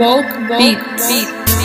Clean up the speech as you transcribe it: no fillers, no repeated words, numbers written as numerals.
Woke beat.